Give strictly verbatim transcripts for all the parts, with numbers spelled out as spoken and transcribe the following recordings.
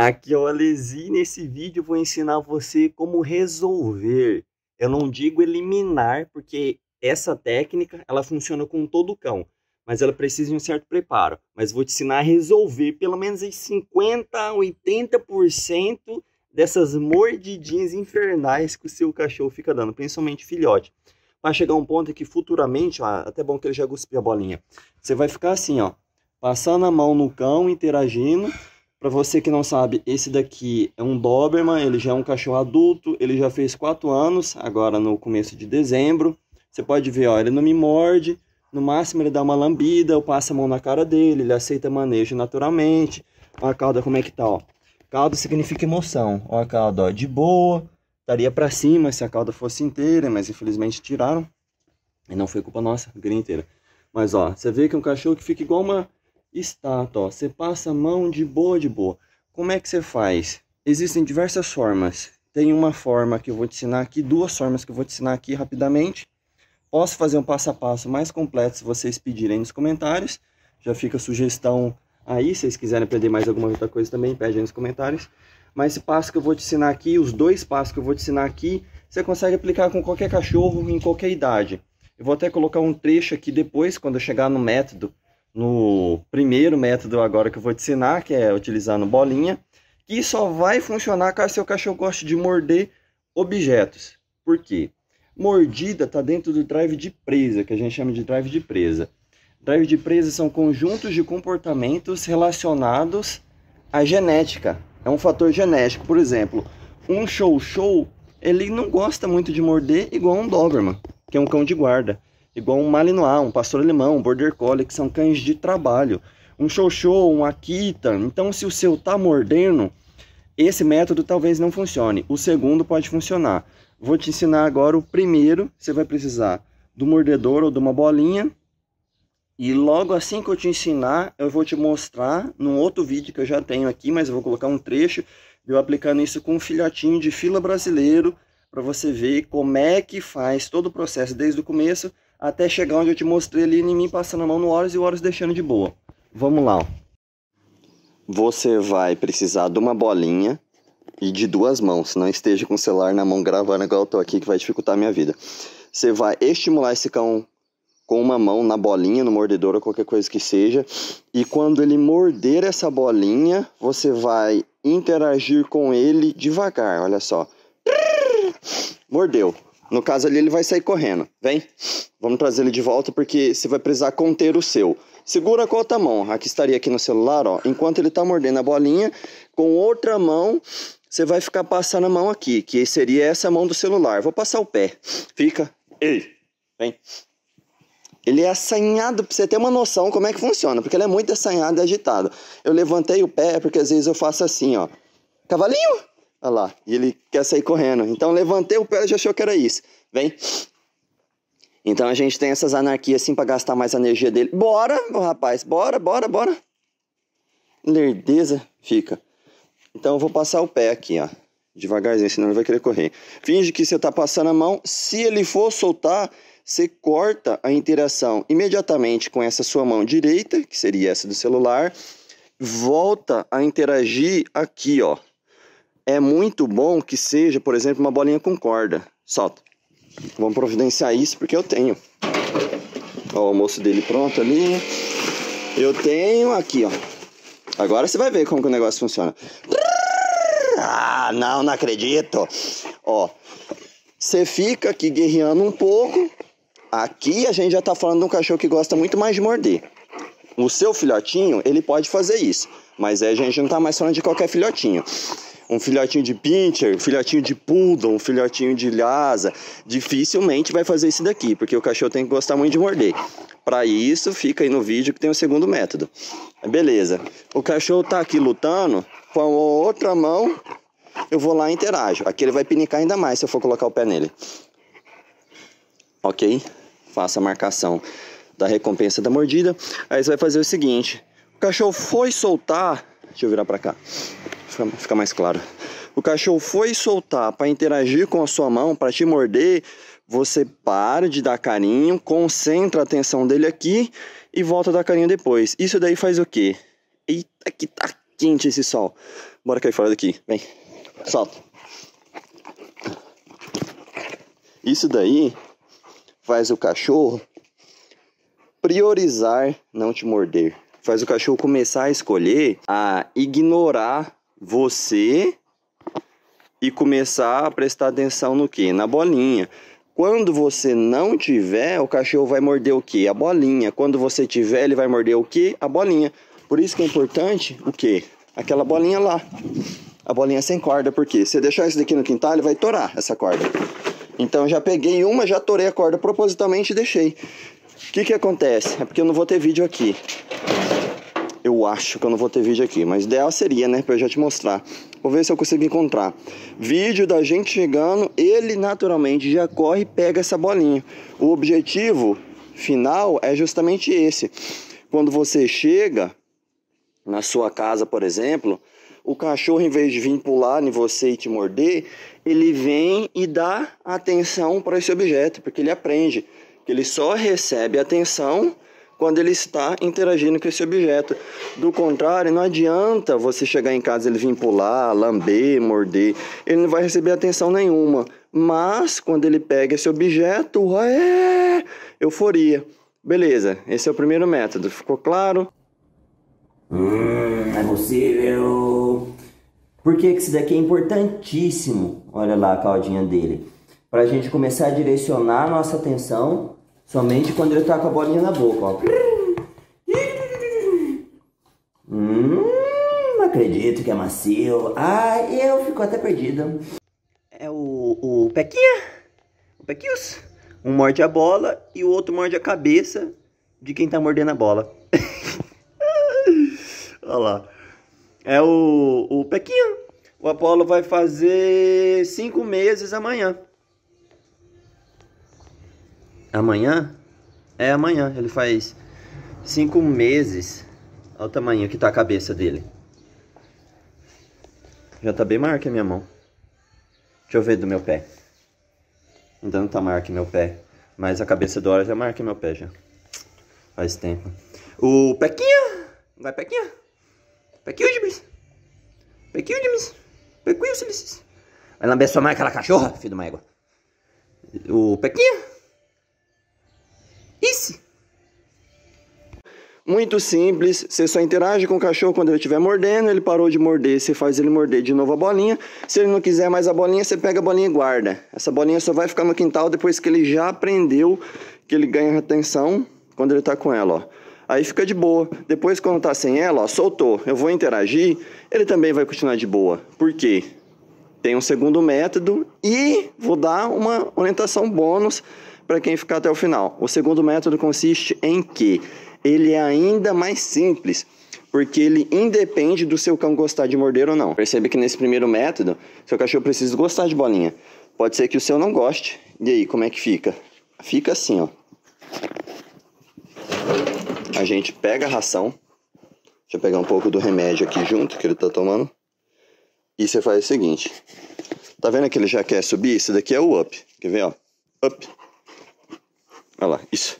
Aqui é o Alesi e nesse vídeo eu vou ensinar você como resolver. Eu não digo eliminar, porque essa técnica ela funciona com todo cão, mas ela precisa de um certo preparo. Mas vou te ensinar a resolver pelo menos em cinquenta a oitenta por cento dessas mordidinhas infernais que o seu cachorro fica dando, principalmente filhote. Vai chegar um ponto que futuramente, ó, até bom que ele já cuspiu a bolinha, você vai ficar assim, ó, passando a mão no cão, interagindo. Para você que não sabe, esse daqui é um Doberman, ele já é um cachorro adulto, ele já fez quatro anos, agora no começo de dezembro. Você pode ver, ó, ele não me morde, no máximo ele dá uma lambida, eu passo a mão na cara dele, ele aceita manejo naturalmente. Ó a cauda como é que tá, ó. Cauda significa emoção, ó a cauda, ó, de boa, estaria para cima se a cauda fosse inteira, mas infelizmente tiraram. E não foi culpa nossa, a grelha inteira. Mas ó, você vê que é um cachorro que fica igual uma... estátua, ó. Você passa a mão de boa, de boa. Como é que você faz? Existem diversas formas. Tem uma forma que eu vou te ensinar aqui, duas formas que eu vou te ensinar aqui rapidamente. Posso fazer um passo a passo mais completo se vocês pedirem nos comentários. Já fica a sugestão aí, se vocês quiserem aprender mais alguma outra coisa também, pede aí nos comentários. Mas esse passo que eu vou te ensinar aqui, os dois passos que eu vou te ensinar aqui, você consegue aplicar com qualquer cachorro, em qualquer idade. Eu vou até colocar um trecho aqui depois, quando eu chegar no método, no primeiro método agora que eu vou te ensinar, que é utilizando bolinha, que só vai funcionar caso seu cachorro goste de morder objetos. Por quê? Mordida está dentro do drive de presa, que a gente chama de drive de presa. Drive de presa são conjuntos de comportamentos relacionados à genética. É um fator genético. Por exemplo, um show-show, ele não gosta muito de morder igual um Doberman, que é um cão de guarda. Igual um Malinois, um pastor alemão, um border collie, que são cães de trabalho. Um show-show, um Akita. Então, se o seu tá mordendo, esse método talvez não funcione. O segundo pode funcionar. Vou te ensinar agora o primeiro. Você vai precisar do mordedor ou de uma bolinha. E logo assim que eu te ensinar, eu vou te mostrar num outro vídeo que eu já tenho aqui, mas eu vou colocar um trecho de eu aplicando isso com um filhotinho de fila brasileiro, para você ver como é que faz todo o processo desde o começo, até chegar onde eu te mostrei ali em mim, passando a mão no Horus e o Horus deixando de boa. Vamos lá. Ó. Você vai precisar de uma bolinha e de duas mãos. Não esteja com o celular na mão gravando igual eu tô aqui, que vai dificultar a minha vida. Você vai estimular esse cão com uma mão na bolinha, no mordedor ou qualquer coisa que seja. E quando ele morder essa bolinha, você vai interagir com ele devagar. Olha só. Mordeu. No caso ali, ele vai sair correndo. Vem, vamos trazer ele de volta, porque você vai precisar conter o seu. Segura com a outra mão. Aqui estaria aqui no celular, ó. Enquanto ele tá mordendo a bolinha, com outra mão, você vai ficar passando a mão aqui, que seria essa mão do celular. Vou passar o pé. Fica. Ei, vem. Ele é assanhado, pra você ter uma noção como é que funciona, porque ele é muito assanhado e agitado. Eu levantei o pé, porque às vezes eu faço assim, ó. Cavalinho! Olha lá, e ele quer sair correndo. Então levantei o pé e já achou que era isso. Vem. Então a gente tem essas anarquias assim pra gastar mais a energia dele. Bora, oh, rapaz, bora, bora, bora. Lerdeza, fica. Então eu vou passar o pé aqui, ó. Devagarzinho, senão ele vai querer correr. Finge que você tá passando a mão. Se ele for soltar, você corta a interação imediatamente com essa sua mão direita, que seria essa do celular. Volta a interagir aqui, ó. É muito bom que seja, por exemplo, uma bolinha com corda. Solta. Vamos providenciar isso porque eu tenho. Ó, o almoço dele pronto ali. Eu tenho aqui, ó. Agora você vai ver como que o negócio funciona. Ah, não, não acredito. Ó, você fica aqui guerreando um pouco. Aqui a gente já tá falando de um cachorro que gosta muito mais de morder. O seu filhotinho, ele pode fazer isso. Mas aí a gente não tá mais falando de qualquer filhotinho. Um filhotinho de pincher, um filhotinho de poodle, um filhotinho de lhasa, dificilmente vai fazer isso daqui, porque o cachorro tem que gostar muito de morder. Para isso, fica aí no vídeo que tem o segundo método. Beleza. O cachorro tá aqui lutando, com a outra mão, eu vou lá e interajo. Aqui ele vai pinicar ainda mais se eu for colocar o pé nele. Ok? Faça a marcação da recompensa da mordida. Aí você vai fazer o seguinte. O cachorro foi soltar... Deixa eu virar para cá. Fica mais claro. O cachorro foi soltar para interagir com a sua mão, para te morder. Você para de dar carinho, concentra a atenção dele aqui e volta a dar carinho depois. Isso daí faz o quê? Eita, que tá quente esse sol. Bora cair fora daqui. Vem. Salta. Isso daí faz o cachorro priorizar não te morder. Faz o cachorro começar a escolher a ignorar você e começar a prestar atenção no quê? Na bolinha. Quando você não tiver, o cachorro vai morder o quê? A bolinha. Quando você tiver, ele vai morder o quê? A bolinha. Por isso que é importante o quê? Aquela bolinha lá. A bolinha sem corda, porque se eu deixar isso daqui no quintal, ele vai torar essa corda. Então já peguei uma, já torei a corda propositalmente e deixei. O que que acontece? É porque eu não vou ter vídeo aqui. Eu acho que eu não vou ter vídeo aqui, mas ideal seria, né, pra eu já te mostrar. Vou ver se eu consigo encontrar vídeo da gente chegando, ele naturalmente já corre e pega essa bolinha. O objetivo final é justamente esse. Quando você chega na sua casa, por exemplo, o cachorro, em vez de vir pular em você e te morder, ele vem e dá atenção para esse objeto, porque ele aprende que ele só recebe atenção quando ele está interagindo com esse objeto. Do contrário, não adianta você chegar em casa, ele vir pular, lamber, morder. Ele não vai receber atenção nenhuma. Mas, quando ele pega esse objeto, é euforia. Beleza, esse é o primeiro método. Ficou claro? Hum, não é possível. Por que que isso daqui é importantíssimo? Olha lá a caudinha dele. Para a gente começar a direcionar a nossa atenção somente quando ele tá com a bolinha na boca, ó. Hum, não acredito que é macio. Ah, eu fico até perdida. É o, o Pequinha, o Pequius. Um morde a bola e o outro morde a cabeça de quem tá mordendo a bola. Olha lá. É o, o Pequinha. O Apolo vai fazer cinco meses amanhã. Amanhã? É amanhã, ele faz cinco meses. Olha o tamanho que tá a cabeça dele. Já tá bem maior que a minha mão. Deixa eu ver do meu pé. Ainda não tá maior que meu pé, mas a cabeça do Horus já é maior que meu pé já. Faz tempo. O Pequinha! Vai, Pequinha! Pequiúdimes! Pequiúdimes! Pequiúdimes! Vai lamber sua mãe aquela cachorra, filho de uma égua. O Pequinha! Isso. Muito simples, você só interage com o cachorro quando ele estiver mordendo, ele parou de morder, você faz ele morder de novo a bolinha. Se ele não quiser mais a bolinha, você pega a bolinha e guarda. Essa bolinha só vai ficar no quintal depois que ele já aprendeu que ele ganha atenção quando ele tá com ela, ó. Aí fica de boa. Depois, quando tá sem ela, ó, soltou, eu vou interagir, ele também vai continuar de boa. Por quê? Tem um segundo método e vou dar uma orientação bônus para quem ficar até o final. O segundo método consiste em que ele é ainda mais simples, porque ele independe do seu cão gostar de morder ou não. Percebe que nesse primeiro método, seu cachorro precisa gostar de bolinha. Pode ser que o seu não goste. E aí, como é que fica? Fica assim, ó. A gente pega a ração. Deixa eu pegar um pouco do remédio aqui junto, que ele tá tomando. E você faz o seguinte. Tá vendo que ele já quer subir? Isso daqui é o up. Quer ver, ó? Up. Olha lá, isso.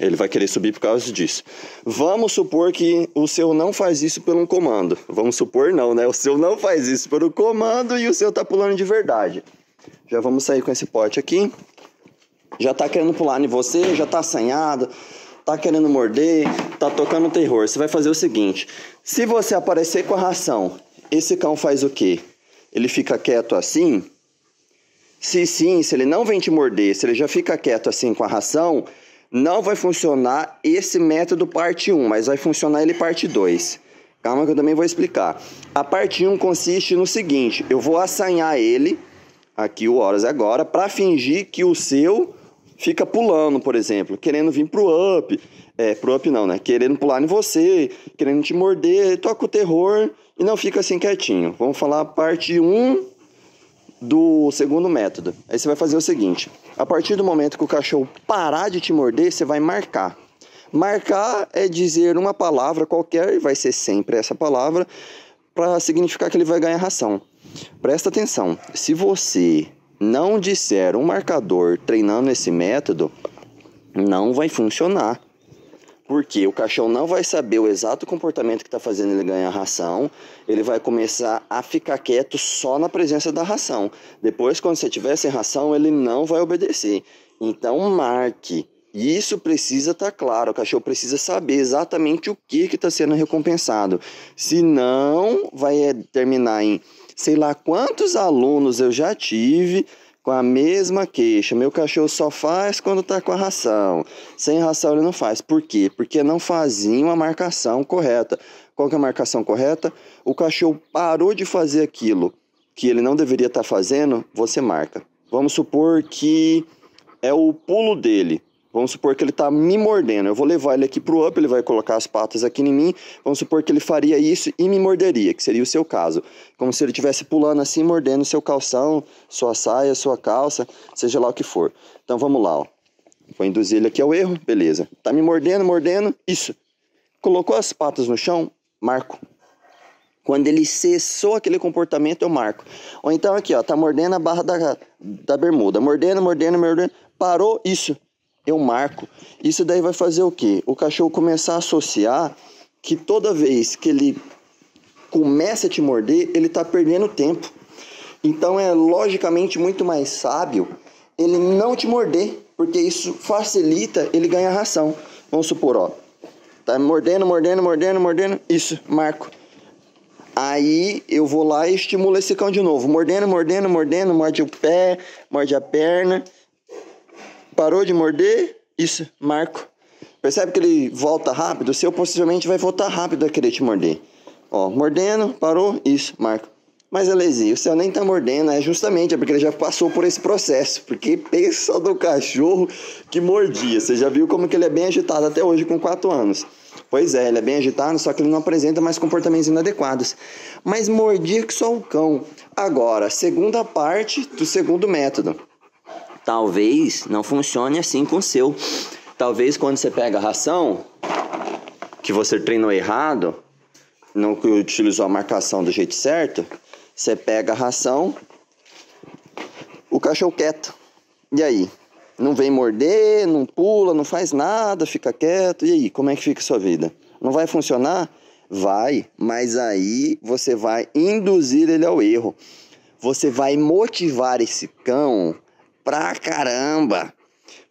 Ele vai querer subir por causa disso. Vamos supor que o seu não faz isso por um comando. Vamos supor não, né? O seu não faz isso por um comando e o seu tá pulando de verdade. Já vamos sair com esse pote aqui. Já tá querendo pular em você, já tá assanhado, tá querendo morder, tá tocando terror. Você vai fazer o seguinte. Se você aparecer com a ração, esse cão faz o quê? Ele fica quieto assim... Se sim, se ele não vem te morder, se ele já fica quieto assim com a ração, não vai funcionar esse método parte um, mas vai funcionar ele parte dois. Calma que eu também vou explicar. A parte um consiste no seguinte, eu vou assanhar ele, aqui o Horus agora, para fingir que o seu fica pulando, por exemplo, querendo vir pro up, é, pro up não, né? Querendo pular em você, querendo te morder, toca o terror e não fica assim quietinho. Vamos falar parte um... do segundo método. Aí você vai fazer o seguinte, a partir do momento que o cachorro parar de te morder, você vai marcar. Marcar é dizer uma palavra qualquer, e vai ser sempre essa palavra, para significar que ele vai ganhar ração. Presta atenção, se você não disser um marcador treinando esse método, não vai funcionar. Porque o cachorro não vai saber o exato comportamento que está fazendo ele ganhar ração, ele vai começar a ficar quieto só na presença da ração. Depois, quando você tiver sem ração, ele não vai obedecer. Então, marque. Isso precisa estar claro, o cachorro precisa saber exatamente o que está sendo recompensado. Senão, vai terminar em sei lá quantos alunos eu já tive com a mesma queixa. Meu cachorro só faz quando está com a ração. Sem ração ele não faz. Por quê? Porque não faziam a marcação correta. Qual que é a marcação correta? O cachorro parou de fazer aquilo que ele não deveria estar fazendo, você marca. Vamos supor que é o pulo dele. Vamos supor que ele está me mordendo. Eu vou levar ele aqui pro up, ele vai colocar as patas aqui em mim. Vamos supor que ele faria isso e me morderia, que seria o seu caso. Como se ele estivesse pulando assim, mordendo seu calção, sua saia, sua calça, seja lá o que for. Então vamos lá, ó. Vou induzir ele aqui ao erro, beleza. Tá me mordendo, mordendo, isso. Colocou as patas no chão, marco. Quando ele cessou aquele comportamento, eu marco. Ou então aqui, ó, tá mordendo a barra da, da bermuda. Mordendo, mordendo, mordendo, parou, isso. Eu marco. Isso daí vai fazer o quê? O cachorro começar a associar que toda vez que ele começa a te morder, ele está perdendo tempo. Então é logicamente muito mais sábio ele não te morder, porque isso facilita ele ganhar ração. Vamos supor, ó, tá mordendo, mordendo, mordendo, mordendo, isso, marco. Aí eu vou lá e estimulo esse cão de novo. Mordendo, mordendo, mordendo, morde o pé, morde a perna. Parou de morder, isso, marco. Percebe que ele volta rápido? O seu possivelmente vai voltar rápido a querer te morder. Ó, mordendo, parou, isso, marco. Mas, Alesi, o seu nem tá mordendo, é justamente é porque ele já passou por esse processo. Porque pensa do cachorro que mordia. Você já viu como que ele é bem agitado até hoje com quatro anos. Pois é, ele é bem agitado, só que ele não apresenta mais comportamentos inadequados. Mas mordia que só o cão. Agora, segunda parte do segundo método. Talvez não funcione assim com o seu. Talvez quando você pega a ração, que você treinou errado, não utilizou a marcação do jeito certo, você pega a ração, o cachorro quieto. E aí? Não vem morder, não pula, não faz nada, fica quieto. E aí? Como é que fica a sua vida? Não vai funcionar? Vai, mas aí você vai induzir ele ao erro. Você vai motivar esse cão pra caramba,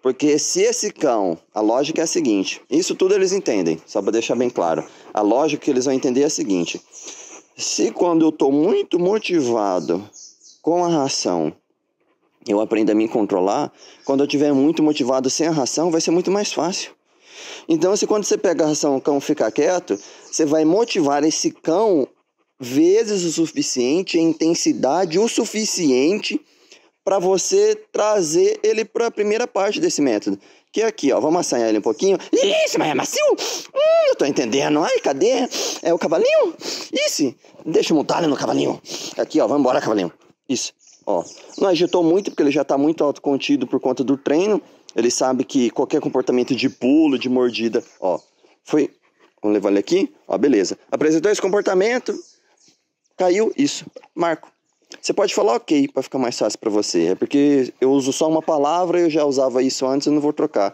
porque se esse cão, a lógica é a seguinte, isso tudo eles entendem, só para deixar bem claro, a lógica que eles vão entender é a seguinte, se quando eu tô muito motivado com a ração, eu aprendo a me controlar, quando eu tiver muito motivado sem a ração, vai ser muito mais fácil. Então, se quando você pega a ração, o cão fica quieto, você vai motivar esse cão vezes o suficiente, em intensidade o suficiente, para você trazer ele para a primeira parte desse método. Que é aqui, ó. Vamos assanhar ele um pouquinho. Isso, mas é macio? Hum, eu tô entendendo. Ai, cadê? É o cavalinho? Isso. Deixa eu montar ele no cavalinho. Aqui, ó. Vamos embora, cavalinho. Isso. Ó. Não agitou muito, porque ele já tá muito autocontido por conta do treino. Ele sabe que qualquer comportamento de pulo, de mordida, ó. Foi. Vamos levar ele aqui. Ó, beleza. Apresentou esse comportamento. Caiu. Isso. Marco. Você pode falar ok para ficar mais fácil para você. É porque eu uso só uma palavra, eu já usava isso antes, eu não vou trocar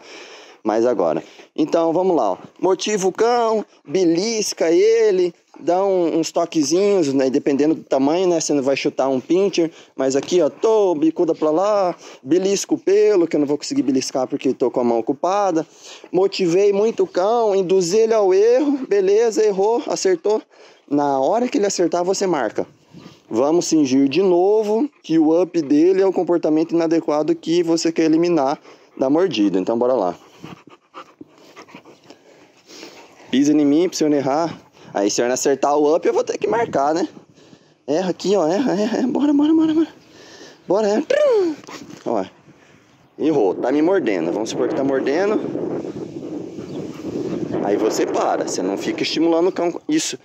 mais agora. Então vamos lá, ó. Motiva o cão, belisca ele, dá um, uns toquezinhos, né? Dependendo do tamanho, né? Você não vai chutar um pincher, mas aqui ó, tô, bicuda para lá, belisco o pelo, que eu não vou conseguir beliscar porque tô com a mão ocupada. Motivei muito o cão, induzi ele ao erro, beleza, errou, acertou. Na hora que ele acertar, você marca. Vamos fingir de novo que o up dele é o comportamento inadequado que você quer eliminar da mordida. Então, bora lá. Pisa em mim pra você não errar. Aí, se eu não acertar o up, eu vou ter que marcar, né? Erra aqui, ó. Erra, erra, erra. Bora, bora, bora, bora. Bora, erra. Ó. Errou. Tá me mordendo. Vamos supor que tá mordendo. Aí você para. Você não fica estimulando o cão. Isso.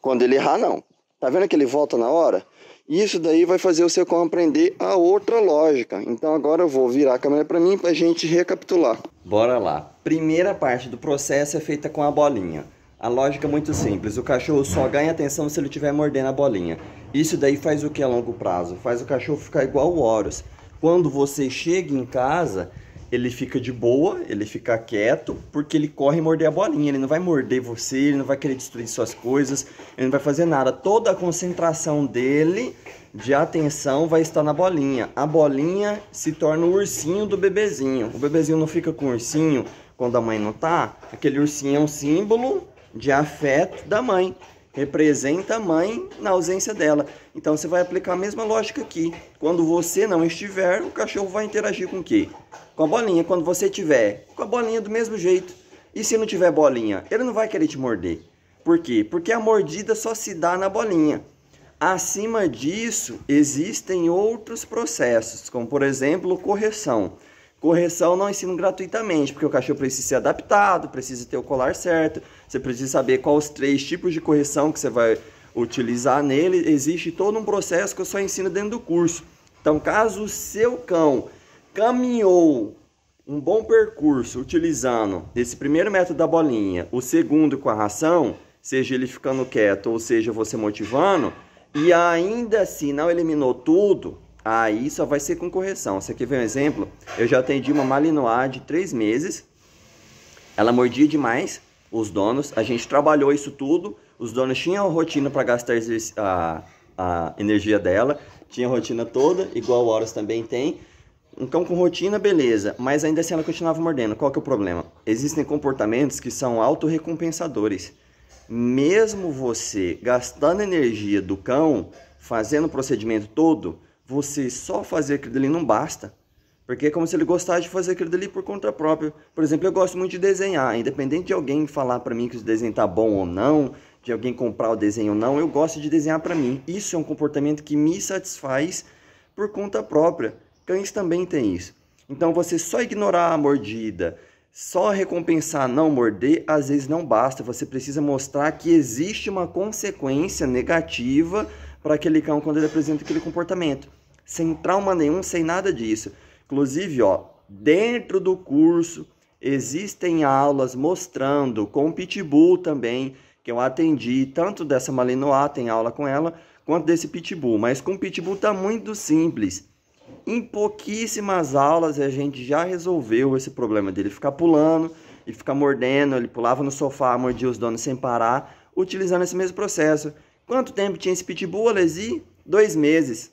Quando ele errar, não. Tá vendo que ele volta na hora? Isso daí vai fazer o seu cão aprender a outra lógica. Então agora eu vou virar a câmera para mim para a gente recapitular. Bora lá. Primeira parte do processo é feita com a bolinha. A lógica é muito simples. O cachorro só ganha atenção se ele estiver mordendo a bolinha. Isso daí faz o que a longo prazo? Faz o cachorro ficar igual o Horus. Quando você chega em casa ele fica de boa, ele fica quieto, porque ele corre e morde a bolinha, ele não vai morder você, ele não vai querer destruir suas coisas, ele não vai fazer nada. Toda a concentração dele de atenção vai estar na bolinha. A bolinha se torna o ursinho do bebezinho. O bebezinho não fica com o ursinho quando a mãe não tá. Aquele ursinho é um símbolo de afeto da mãe, representa a mãe na ausência dela. Então você vai aplicar a mesma lógica aqui. Quando você não estiver, o cachorro vai interagir com o quê? Com a bolinha. Quando você tiver, com a bolinha do mesmo jeito. E se não tiver bolinha, ele não vai querer te morder. Por quê? Porque a mordida só se dá na bolinha. Acima disso, existem outros processos, como por exemplo, correção. Correção não ensino gratuitamente, porque o cachorro precisa ser adaptado, precisa ter o colar certo, você precisa saber quais os três tipos de correção que você vai utilizar nele. Existe todo um processo que eu só ensino dentro do curso. Então, caso o seu cão caminhou um bom percurso utilizando esse primeiro método da bolinha, o segundo com a ração, seja ele ficando quieto ou seja você motivando, e ainda assim não eliminou tudo, aí só vai ser com correção. Isso aqui vem um exemplo. Eu já atendi uma Malinois de três meses. Ela mordia demais os donos. A gente trabalhou isso tudo. Os donos tinham a rotina para gastar a, a energia dela. Tinha a rotina toda, igual o Horus também tem. Então com rotina, beleza. Mas ainda assim ela continuava mordendo. Qual que é o problema? Existem comportamentos que são autorrecompensadores. Mesmo você gastando a energia do cão, fazendo o procedimento todo, você só fazer aquilo dali não basta. Porque é como se ele gostasse de fazer aquilo dali por conta própria. Por exemplo, eu gosto muito de desenhar. Independente de alguém falar para mim que o desenho tá bom ou não, de alguém comprar o desenho ou não, eu gosto de desenhar para mim. Isso é um comportamento que me satisfaz por conta própria. Cães também têm isso. Então você só ignorar a mordida, só recompensar não morder, às vezes não basta. Você precisa mostrar que existe uma consequência negativa para aquele cão quando ele apresenta aquele comportamento. Sem trauma nenhum, sem nada disso. Inclusive, ó, dentro do curso existem aulas mostrando com pitbull também, que eu atendi, tanto dessa Malinois, tem aula com ela, quanto desse pitbull. Mas com pitbull tá muito simples. Em pouquíssimas aulas a gente já resolveu esse problema dele ficar pulando e ficar mordendo. Ele pulava no sofá, mordia os donos sem parar, utilizando esse mesmo processo. Quanto tempo tinha esse pitbull, Alesi? Dois meses.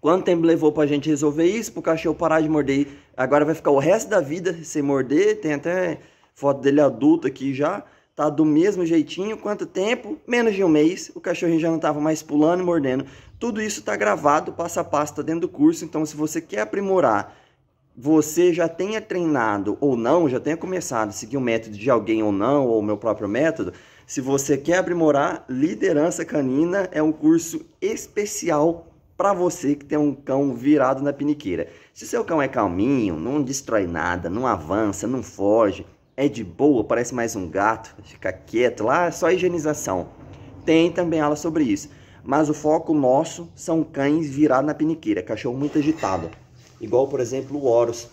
Quanto tempo levou pra gente resolver isso, pro cachorro parar de morder? Agora vai ficar o resto da vida sem morder, tem até foto dele adulto aqui já, tá do mesmo jeitinho. Quanto tempo? Menos de um mês, o cachorrinho já não tava mais pulando e mordendo. Tudo isso tá gravado, passo a passo, tá dentro do curso, então se você quer aprimorar, você já tenha treinado ou não, já tenha começado a seguir o método de alguém ou não, ou o meu próprio método, se você quer aprimorar, Liderança Canina é um curso especial para você que tem um cão virado na piniqueira. Se seu cão é calminho, não destrói nada, não avança, não foge, é de boa, parece mais um gato, fica quieto lá, é só higienização. Tem também aula sobre isso. Mas o foco nosso são cães virados na piniqueira, cachorro muito agitado. Igual, por exemplo, o Horus.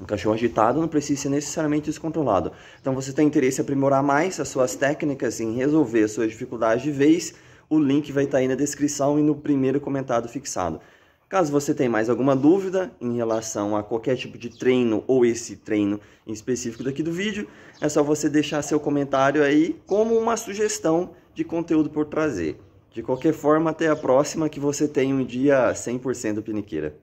Um cachorro agitado não precisa ser necessariamente descontrolado. Então, você tem interesse em aprimorar mais as suas técnicas, em resolver as suas dificuldades de vez, o link vai estar aí na descrição e no primeiro comentado fixado. Caso você tenha mais alguma dúvida em relação a qualquer tipo de treino ou esse treino em específico daqui do vídeo, é só você deixar seu comentário aí como uma sugestão de conteúdo por trazer. De qualquer forma, até a próxima, que você tenha um dia cem por cento piniqueira.